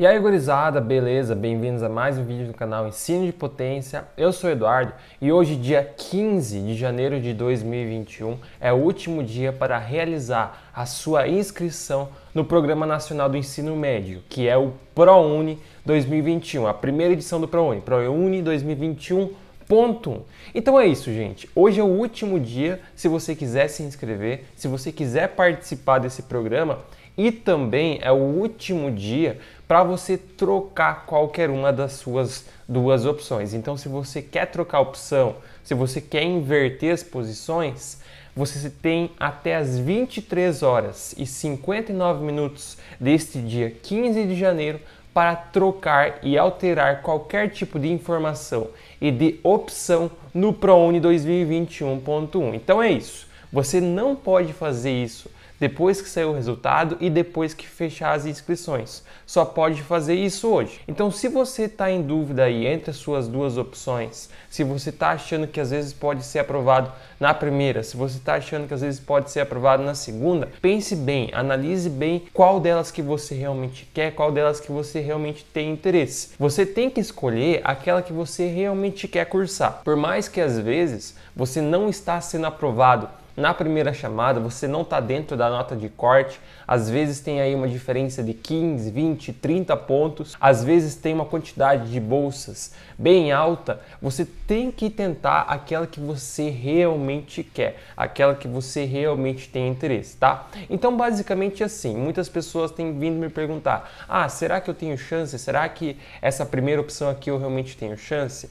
E aí, gurizada, beleza? Bem-vindos a mais um vídeo do canal Ensino de Potência. Eu sou o Eduardo e hoje, dia 15 de janeiro de 2021, é o último dia para realizar a sua inscrição no Programa Nacional do Ensino Médio, que é o Prouni 2021, a primeira edição do Prouni, Prouni 2021. Então é isso, gente. Hoje é o último dia, se você quiser se inscrever, se você quiser participar desse programa, e também é o último dia para você trocar qualquer uma das suas duas opções. Então, se você quer trocar a opção, se você quer inverter as posições, você tem até as 23 horas e 59 minutos deste dia 15 de janeiro para trocar e alterar qualquer tipo de informação e de opção no Prouni 2021.1. Então é isso. Você não pode fazer isso depois que sair o resultado e depois que fechar as inscrições. Só pode fazer isso hoje. Então, se você está em dúvida aí entre as suas duas opções, se você está achando que às vezes pode ser aprovado na primeira, se você está achando que às vezes pode ser aprovado na segunda, pense bem, analise bem qual delas que você realmente quer, qual delas que você realmente tem interesse. Você tem que escolher aquela que você realmente quer cursar. Por mais que às vezes você não está sendo aprovado na primeira chamada, você não está dentro da nota de corte, às vezes tem aí uma diferença de 15, 20, 30 pontos, às vezes tem uma quantidade de bolsas bem alta, você tem que tentar aquela que você realmente quer, aquela que você realmente tem interesse, tá? Então, basicamente assim, muitas pessoas têm vindo me perguntar, será que eu tenho chance? Será que essa primeira opção aqui eu realmente tenho chance?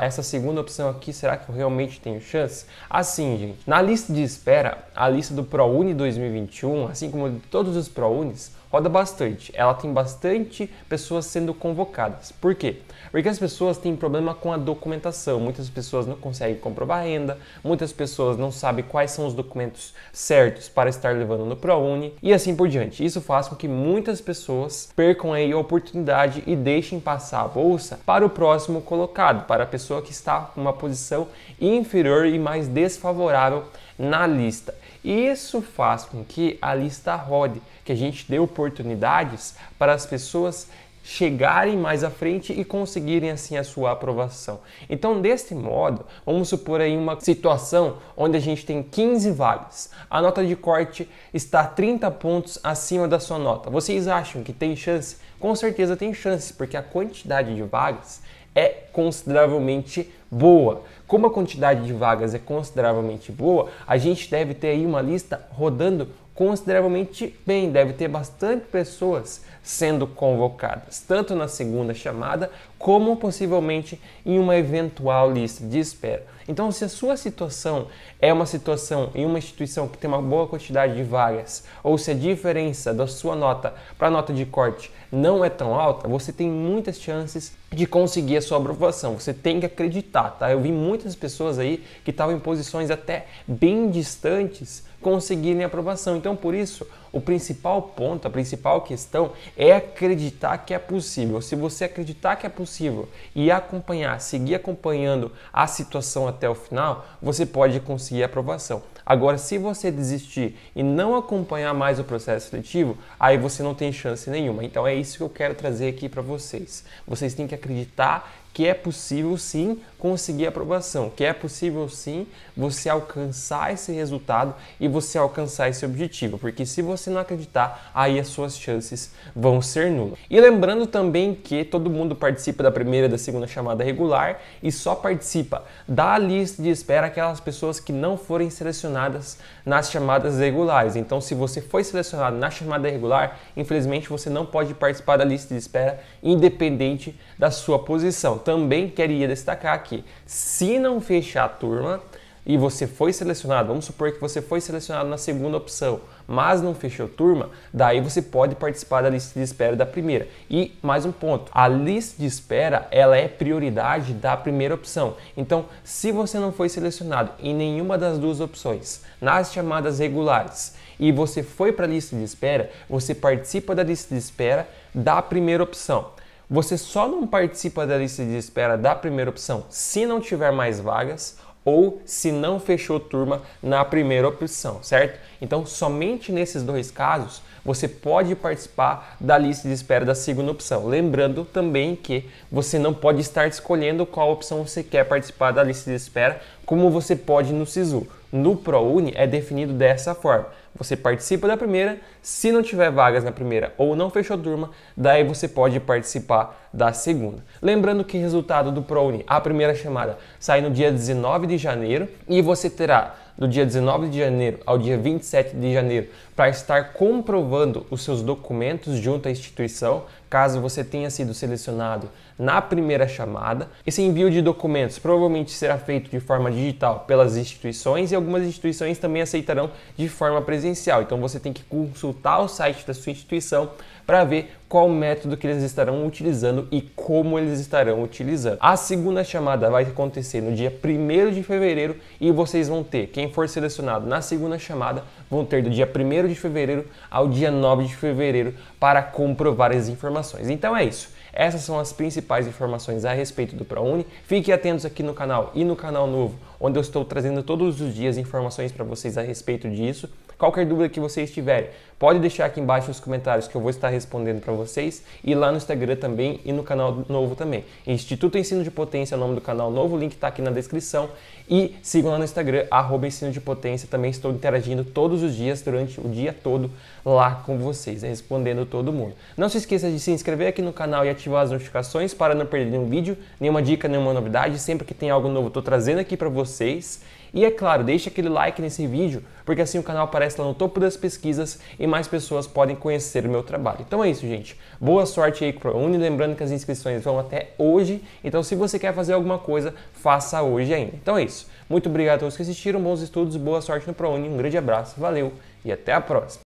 Essa segunda opção aqui, será que eu realmente tenho chance? Assim, gente, na lista de espera, a lista do Prouni 2021, assim como de todos os Prounis, roda bastante. Ela tem bastante pessoas sendo convocadas. Por quê? Porque as pessoas têm problema com a documentação. Muitas pessoas não conseguem comprovar a renda, muitas pessoas não sabem quais são os documentos certos para estar levando no Prouni e assim por diante. Isso faz com que muitas pessoas percam aí a oportunidade e deixem passar a bolsa para o próximo colocado, para a pessoa que está em uma posição inferior e mais desfavorável na lista. Isso faz com que a lista rode, que a gente dê oportunidades para as pessoas chegarem mais à frente e conseguirem assim a sua aprovação. Então, deste modo, vamos supor aí uma situação onde a gente tem 15 vagas. A nota de corte está 30 pontos acima da sua nota. Vocês acham que tem chance? Com certeza tem chance, porque a quantidade de vagas é consideravelmente boa. Como a quantidade de vagas é consideravelmente boa, a gente deve ter aí uma lista rodando consideravelmente bem, deve ter bastante pessoas sendo convocadas, tanto na segunda chamada como possivelmente em uma eventual lista de espera. Então, se a sua situação é uma situação em uma instituição que tem uma boa quantidade de vagas, ou se a diferença da sua nota para a nota de corte não é tão alta, você tem muitas chances de conseguir a sua aprovação. Você tem que acreditar, tá? Eu vi muitas pessoas aí que estavam em posições até bem distantes conseguirem aprovação. Então, por isso, o principal ponto, a principal questão é acreditar que é possível. Se você acreditar que é possível e acompanhar, seguir acompanhando a situação até o final, você pode conseguir a aprovação. Agora, se você desistir e não acompanhar mais o processo seletivo, aí você não tem chance nenhuma. Então é isso que eu quero trazer aqui para vocês. Vocês têm que acreditar que é possível sim conseguir a aprovação, que é possível sim você alcançar esse resultado e você alcançar esse objetivo, porque se você não acreditar, aí as suas chances vão ser nulas. E lembrando também que todo mundo participa da primeira e da segunda chamada regular e só participa da lista de espera aquelas pessoas que não forem selecionadas nas chamadas regulares. Então, se você foi selecionado na chamada regular, infelizmente você não pode participar da lista de espera independente da sua posição. Também queria destacar aqui, se não fechar a turma e você foi selecionado, vamos supor que você foi selecionado na segunda opção, mas não fechou turma, daí você pode participar da lista de espera da primeira. E mais um ponto, a lista de espera ela é prioridade da primeira opção. Então, se você não foi selecionado em nenhuma das duas opções, nas chamadas regulares, e você foi para a lista de espera, você participa da lista de espera da primeira opção. Você só não participa da lista de espera da primeira opção se não tiver mais vagas ou se não fechou turma na primeira opção, certo? Então, somente nesses dois casos, você pode participar da lista de espera da segunda opção. Lembrando também que você não pode estar escolhendo qual opção você quer participar da lista de espera, como você pode no Sisu. No ProUni é definido dessa forma. Você participa da primeira, se não tiver vagas na primeira ou não fechou turma, daí você pode participar da segunda. Lembrando que o resultado do ProUni, a primeira chamada, sai no dia 19 de janeiro e você terá do dia 19 de janeiro ao dia 27 de janeiro para estar comprovando os seus documentos junto à instituição, caso você tenha sido selecionado na primeira chamada. Esse envio de documentos provavelmente será feito de forma digital pelas instituições e algumas instituições também aceitarão de forma presencial. Então você tem que consultar o site da sua instituição para ver qual método que eles estarão utilizando e como eles estarão utilizando. A segunda chamada vai acontecer no dia 1º de fevereiro e vocês vão ter, quem for selecionado na segunda chamada, vão ter do dia 1º de fevereiro ao dia 9 de fevereiro para comprovar as informações. Então é isso. Essas são as principais informações a respeito do ProUni. Fiquem atentos aqui no canal e no canal novo, onde eu estou trazendo todos os dias informações para vocês a respeito disso. Qualquer dúvida que vocês tiverem, pode deixar aqui embaixo nos comentários que eu vou estar respondendo para vocês. E lá no Instagram também e no canal novo também. Instituto Ensino de Potência é o nome do canal novo, o link está aqui na descrição. E sigam lá no Instagram, @ensino de potência. Também estou interagindo todos os dias, durante o dia todo, lá com vocês, respondendo todo mundo. Não se esqueça de se inscrever aqui no canal e ativar as notificações para não perder nenhum vídeo, nenhuma dica, nenhuma novidade. Sempre que tem algo novo, estou trazendo aqui para vocês. E é claro, deixa aquele like nesse vídeo, porque assim o canal aparece lá no topo das pesquisas e mais pessoas podem conhecer o meu trabalho. Então é isso, gente. Boa sorte aí com o ProUni. Lembrando que as inscrições vão até hoje. Então se você quer fazer alguma coisa, faça hoje ainda. Então é isso. Muito obrigado a todos que assistiram. Bons estudos, boa sorte no ProUni. Um grande abraço, valeu e até a próxima.